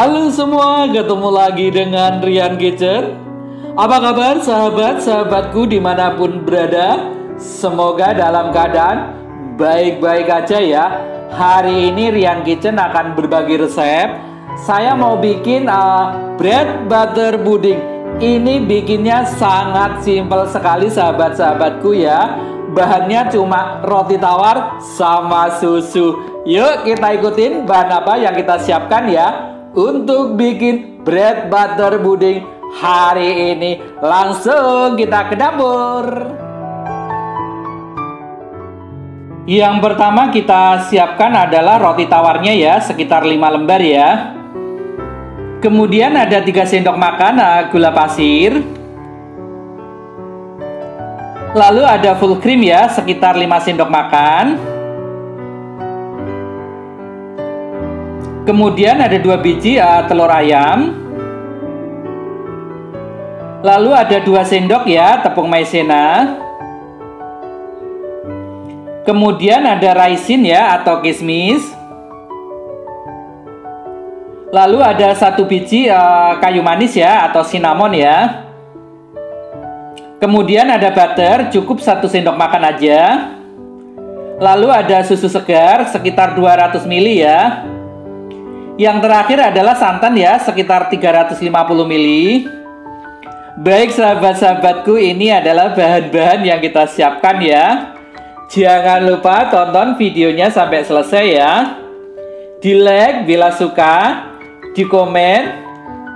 Halo semua, ketemu lagi dengan Ryan Kitchen. Apa kabar sahabat-sahabatku dimanapun berada? Semoga dalam keadaan baik-baik aja ya. Hari ini Ryan Kitchen akan berbagi resep. Saya mau bikin bread butter pudding. Ini bikinnya sangat simpel sekali sahabat-sahabatku ya. Bahannya cuma roti tawar sama susu. Yuk kita ikutin bahan apa yang kita siapkan ya untuk bikin bread butter pudding hari ini. Langsung kita ke dapur. Yang pertama kita siapkan adalah roti tawarnya ya, sekitar 5 lembar ya. Kemudian ada 3 sendok makan gula pasir. Lalu ada full cream ya, sekitar 5 sendok makan. Kemudian ada 2 biji telur ayam. Lalu ada 2 sendok ya, tepung maizena. Kemudian ada raisin ya, atau kismis. Lalu ada 1 biji kayu manis ya, atau cinnamon ya. Kemudian ada butter, cukup 1 sendok makan aja. Lalu ada susu segar, sekitar 200 ml ya. Yang terakhir adalah santan ya, sekitar 350 ml. Baik sahabat-sahabatku, ini adalah bahan-bahan yang kita siapkan ya. Jangan lupa tonton videonya sampai selesai ya. Di like bila suka, di komen,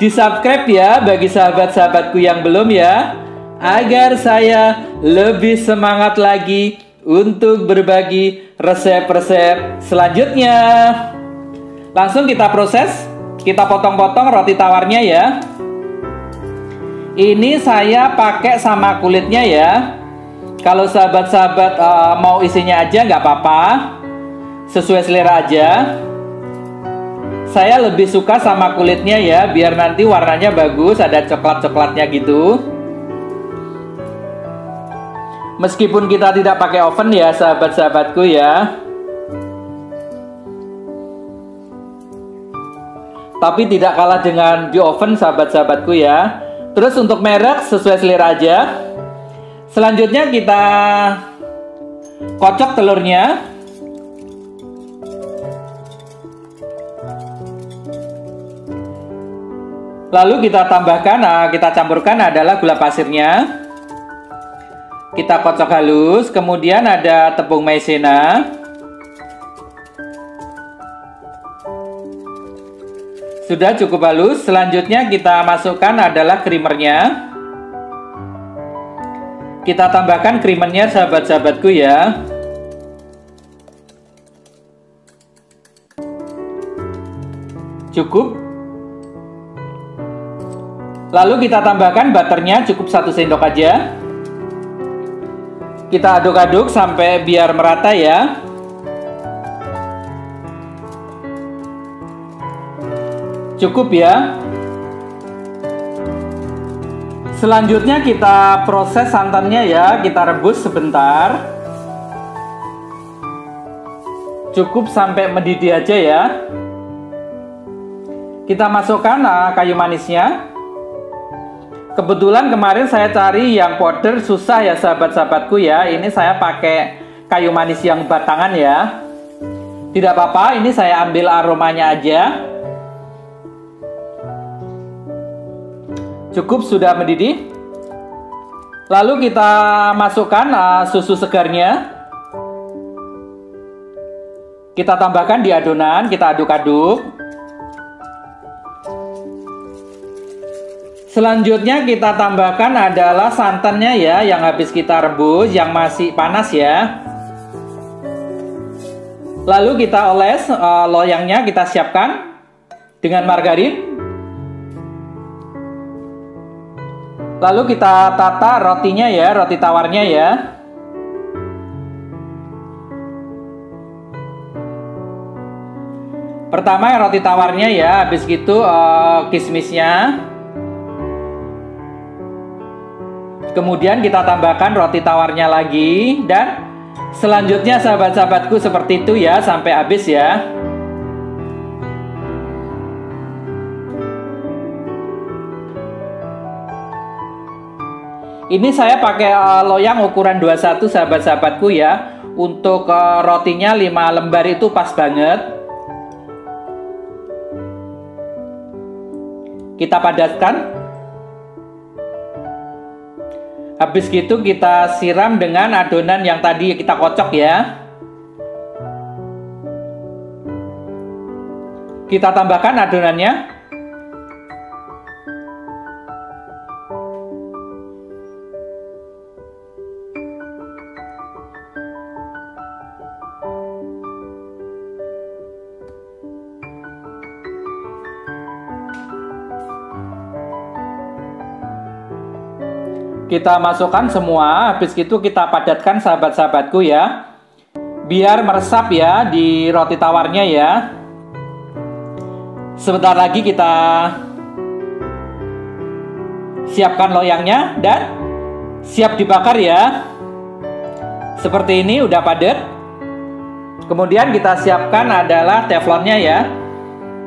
di subscribe ya bagi sahabat-sahabatku yang belum ya, agar saya lebih semangat lagi untuk berbagi resep-resep selanjutnya. Langsung kita proses, kita potong-potong roti tawarnya ya. Ini saya pakai sama kulitnya ya. Kalau sahabat-sahabat mau isinya aja nggak apa-apa, sesuai selera aja. Saya lebih suka sama kulitnya ya, biar nanti warnanya bagus, ada coklat-coklatnya gitu. Meskipun kita tidak pakai oven ya sahabat-sahabatku ya, tapi tidak kalah dengan di oven sahabat-sahabatku ya. Terus untuk merek sesuai selera aja. Selanjutnya kita kocok telurnya. Lalu kita tambahkan, kita campurkan adalah gula pasirnya. Kita kocok halus, kemudian ada tepung maizena. Sudah cukup halus, selanjutnya kita masukkan adalah creamernya. Kita tambahkan creamernya sahabat-sahabatku ya. Cukup. Lalu kita tambahkan butternya, cukup 1 sendok aja. Kita aduk-aduk sampai biar merata ya. Cukup ya. Selanjutnya kita proses santannya ya. Kita rebus sebentar. Cukup sampai mendidih aja ya. Kita masukkan kayu manisnya. Kebetulan kemarin saya cari yang powder susah ya sahabat-sahabatku ya. Ini saya pakai kayu manis yang batangan ya. Tidak apa-apa, ini saya ambil aromanya aja. Cukup, sudah mendidih. Lalu kita masukkan susu segarnya. Kita tambahkan di adonan, kita aduk-aduk. Selanjutnya kita tambahkan adalah santannya ya, yang habis kita rebus, yang masih panas ya. Lalu kita oles loyangnya, kita siapkan dengan margarin. Lalu kita tata rotinya ya, roti tawarnya ya. Pertama roti tawarnya ya, habis gitu kismisnya. Kemudian kita tambahkan roti tawarnya lagi. Dan selanjutnya sahabat-sahabatku seperti itu ya, sampai habis ya. Ini saya pakai loyang ukuran 21 sahabat-sahabatku ya. Untuk rotinya 5 lembar itu pas banget. Kita padatkan. Habis gitu kita siram dengan adonan yang tadi kita kocok ya. Kita tambahkan adonannya. Kita masukkan semua, habis itu kita padatkan sahabat-sahabatku ya. Biar meresap ya di roti tawarnya ya. Sebentar lagi kita siapkan loyangnya dan siap dibakar ya. Seperti ini udah padat. Kemudian kita siapkan adalah teflonnya ya.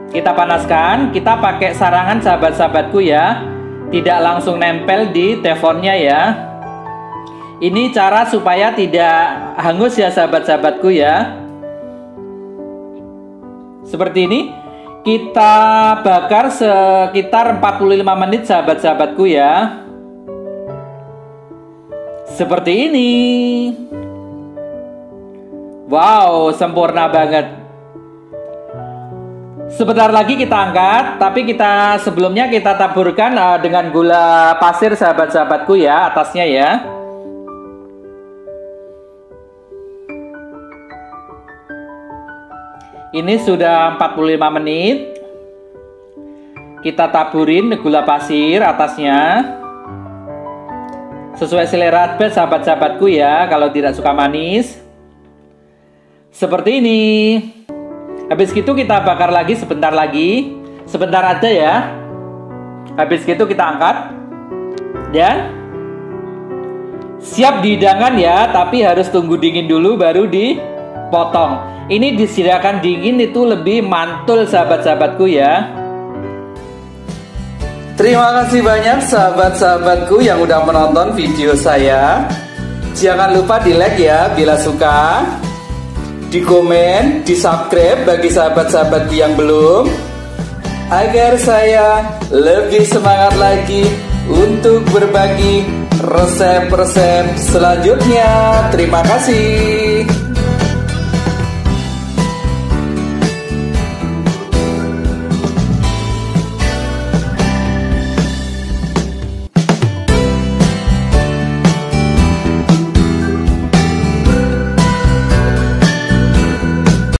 Kita panaskan, kita pakai sarangan sahabat-sahabatku ya. Tidak langsung nempel di teflonnya ya. Ini cara supaya tidak hangus ya sahabat-sahabatku ya. Seperti ini. Kita bakar sekitar 45 menit sahabat-sahabatku ya. Seperti ini. Wow, sempurna banget. Sebentar lagi kita angkat, tapi kita sebelumnya kita taburkan dengan gula pasir sahabat-sahabatku ya, atasnya ya. Ini sudah 45 menit. Kita taburin gula pasir atasnya. Sesuai selera sahabat-sahabatku ya, kalau tidak suka manis. Seperti ini. Habis itu kita bakar lagi sebentar aja ya. Habis itu kita angkat dan siap dihidangkan ya, tapi harus tunggu dingin dulu baru dipotong. Ini disediakan dingin itu lebih mantul sahabat-sahabatku ya. Terima kasih banyak sahabat-sahabatku yang udah menonton video saya. Jangan lupa di like ya bila suka, di komen, di subscribe bagi sahabat-sahabat yang belum, agar saya lebih semangat lagi untuk berbagi resep-resep selanjutnya. Terima kasih.